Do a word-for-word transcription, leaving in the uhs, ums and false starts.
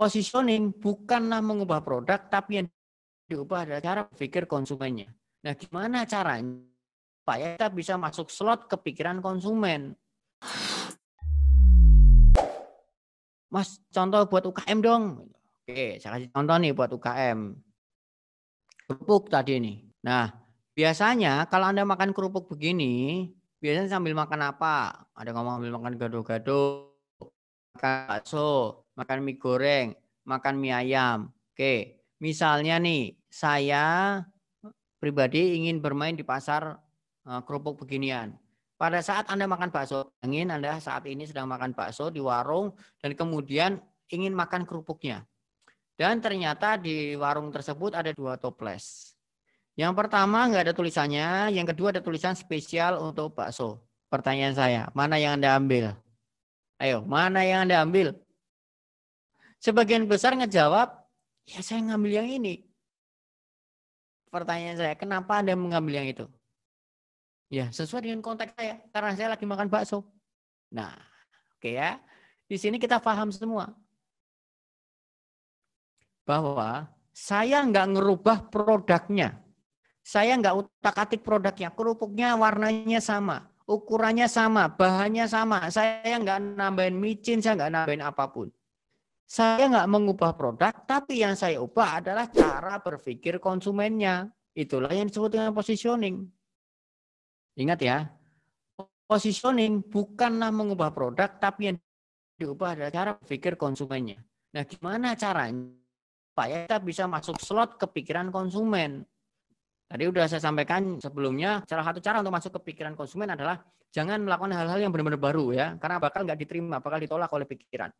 Positioning bukanlah mengubah produk, tapi yang diubah adalah cara berpikir konsumennya. Nah, gimana caranya supaya kita bisa masuk slot kepikiran konsumen? Mas, contoh buat U K M dong. Oke, saya kasih contoh nih buat U K M. Kerupuk tadi nih. Nah, biasanya kalau Anda makan kerupuk begini, biasanya sambil makan apa? Ada ngomong sambil makan gado-gado, makan bakso, makan mie goreng, makan mie ayam. Oke, misalnya nih, saya pribadi ingin bermain di pasar uh, kerupuk beginian. Pada saat Anda makan bakso, ingin Anda saat ini sedang makan bakso di warung dan kemudian ingin makan kerupuknya. Dan ternyata di warung tersebut ada dua toples. Yang pertama nggak ada tulisannya, yang kedua ada tulisan spesial untuk bakso. Pertanyaan saya, mana yang Anda ambil? Ayo, mana yang Anda ambil? Sebagian besar ngejawab, ya saya ngambil yang ini. Pertanyaan saya, kenapa Anda mengambil yang itu? Ya, sesuai dengan konteks saya, karena saya lagi makan bakso. Nah, oke ya. Di sini kita paham semua. Bahwa saya nggak ngerubah produknya. Saya nggak utak-atik produknya. Kerupuknya warnanya sama. Ukurannya sama. Bahannya sama. Saya nggak nambahin micin, saya nggak nambahin apapun. Saya nggak mengubah produk, tapi yang saya ubah adalah cara berpikir konsumennya. Itulah yang disebut dengan positioning. Ingat ya, positioning bukanlah mengubah produk, tapi yang diubah adalah cara berpikir konsumennya. Nah, gimana caranya supaya kita bisa masuk slot kepikiran konsumen? Tadi udah saya sampaikan sebelumnya, salah satu cara untuk masuk kepikiran konsumen adalah jangan melakukan hal-hal yang benar-benar baru ya, karena bakal nggak diterima, bakal ditolak oleh pikiran.